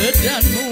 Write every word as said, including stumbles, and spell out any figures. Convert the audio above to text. sedang